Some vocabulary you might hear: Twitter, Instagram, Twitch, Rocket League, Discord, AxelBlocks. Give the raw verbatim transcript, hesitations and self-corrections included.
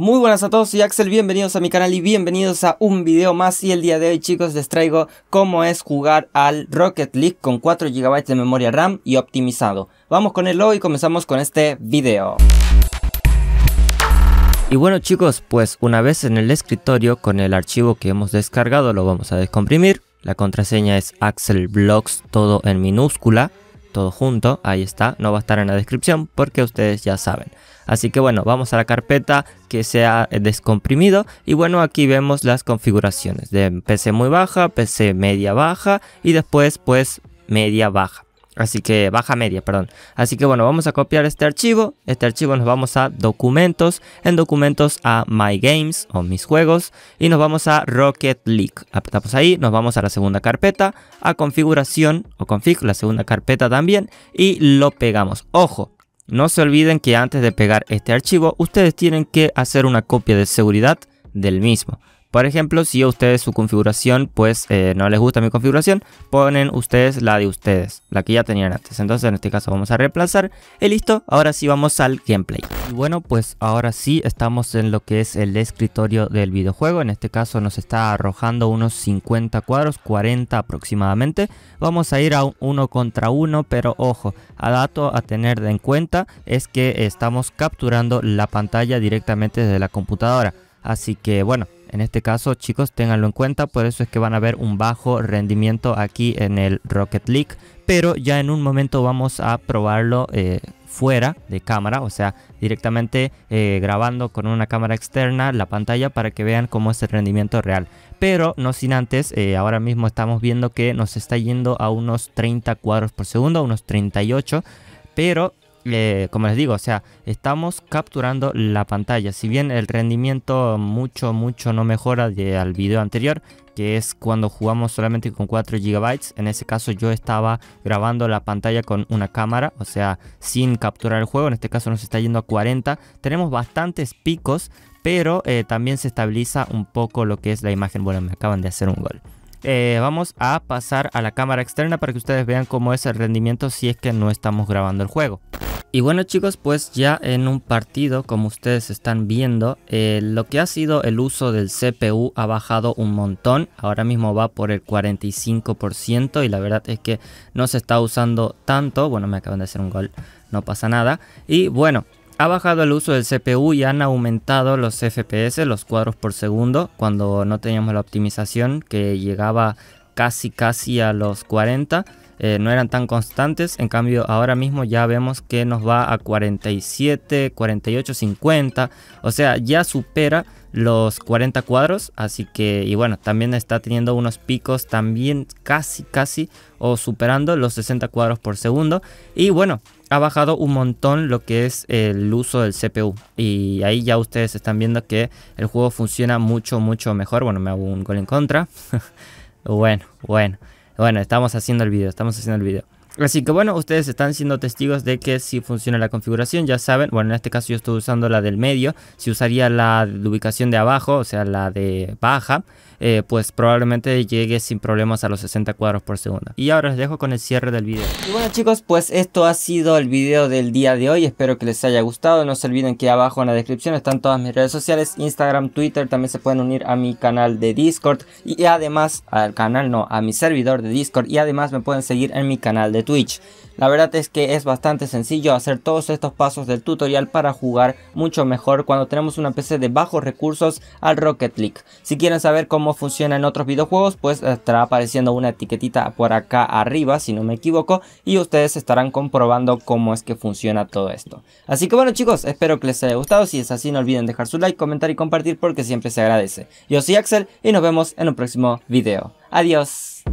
Muy buenas a todos, soy Axel, bienvenidos a mi canal y bienvenidos a un video más. Y el día de hoy, chicos, les traigo cómo es jugar al Rocket League con cuatro gigabytes de memoria RAM y optimizado. Vamos con el logo y comenzamos con este video. Y bueno, chicos, pues una vez en el escritorio, con el archivo que hemos descargado, lo vamos a descomprimir. La contraseña es AxelBlocks, todo en minúscula, todo junto, ahí está, no va a estar en la descripción porque ustedes ya saben. Así que bueno, vamos a la carpeta que se ha descomprimido y bueno, aquí vemos las configuraciones de P C muy baja, P C media baja y después pues media baja. Así que baja media, perdón. Así que bueno, vamos a copiar este archivo. Este archivo nos vamos a documentos. En documentos a My Games o mis juegos. Y nos vamos a Rocket League. Apretamos ahí, nos vamos a la segunda carpeta. A configuración o config, la segunda carpeta también. Y lo pegamos. Ojo, no se olviden que antes de pegar este archivo, ustedes tienen que hacer una copia de seguridad del mismo. Por ejemplo, si a ustedes su configuración, pues eh, no les gusta mi configuración, ponen ustedes la de ustedes, la que ya tenían antes. Entonces en este caso vamos a reemplazar y listo, ahora sí vamos al gameplay. Y bueno, pues ahora sí estamos en lo que es el escritorio del videojuego. En este caso nos está arrojando unos cincuenta cuadros, cuarenta aproximadamente. Vamos a ir a un uno contra uno, pero ojo, a dato a tener en cuenta es que estamos capturando la pantalla directamente desde la computadora. Así que bueno, en este caso, chicos, ténganlo en cuenta, por eso es que van a ver un bajo rendimiento aquí en el Rocket League. Pero ya en un momento vamos a probarlo eh, fuera de cámara, o sea, directamente eh, grabando con una cámara externa la pantalla para que vean cómo es el rendimiento real. Pero no sin antes, eh, ahora mismo estamos viendo que nos está yendo a unos treinta cuadros por segundo, unos treinta y ocho, pero... Eh, como les digo, o sea, estamos capturando la pantalla. Si bien el rendimiento mucho, mucho no mejora de, al video anterior, que es cuando jugamos solamente con cuatro gigabytes. En ese caso yo estaba grabando la pantalla con una cámara, o sea, sin capturar el juego. En este caso nos está yendo a cuarenta. Tenemos bastantes picos, pero eh, también se estabiliza un poco lo que es la imagen. Bueno, me acaban de hacer un gol. Eh, vamos a pasar a la cámara externa para que ustedes vean cómo es el rendimiento si es que no estamos grabando el juego. Y bueno, chicos, pues ya en un partido, como ustedes están viendo, eh, lo que ha sido el uso del C P U ha bajado un montón. Ahora mismo va por el cuarenta y cinco por ciento y la verdad es que no se está usando tanto. Bueno, me acaban de hacer un gol, no pasa nada. Y bueno, ha bajado el uso del C P U y han aumentado los F P S, los cuadros por segundo, cuando no teníamos la optimización que llegaba casi casi a los cuarenta. Eh, no eran tan constantes, en cambio ahora mismo ya vemos que nos va a cuarenta y siete, cuarenta y ocho, cincuenta, o sea, ya supera los cuarenta cuadros. Así que, y bueno, también está teniendo unos picos también casi casi o superando los sesenta cuadros por segundo. Y bueno, ha bajado un montón lo que es el uso del C P U y ahí ya ustedes están viendo que el juego funciona mucho mucho mejor. Bueno, me hago un gol en contra. bueno, bueno Bueno, estamos haciendo el video, estamos haciendo el video. Así que bueno, ustedes están siendo testigos de que sí funciona la configuración, ya saben. Bueno, en este caso yo estoy usando la del medio. Si usaría la de ubicación de abajo, o sea, la de baja, eh, pues probablemente llegue sin problemas a los sesenta cuadros por segundo. Y ahora os dejo con el cierre del video. Y bueno, chicos, pues esto ha sido el video del día de hoy. Espero que les haya gustado. No se olviden que abajo en la descripción están todas mis redes sociales, Instagram, Twitter. También se pueden unir a mi canal de Discord y además al canal, no, a mi servidor de Discord, y además me pueden seguir en mi canal de Twitch. La verdad es que es bastante sencillo hacer todos estos pasos del tutorial para jugar mucho mejor cuando tenemos una P C de bajos recursos al Rocket League. Si quieren saber cómo funciona en otros videojuegos, pues estará apareciendo una etiquetita por acá arriba, si no me equivoco, y ustedes estarán comprobando cómo es que funciona todo esto. Así que bueno, chicos, espero que les haya gustado. Si es así, no olviden dejar su like, comentar y compartir porque siempre se agradece. Yo soy Axel y nos vemos en un próximo video. Adiós.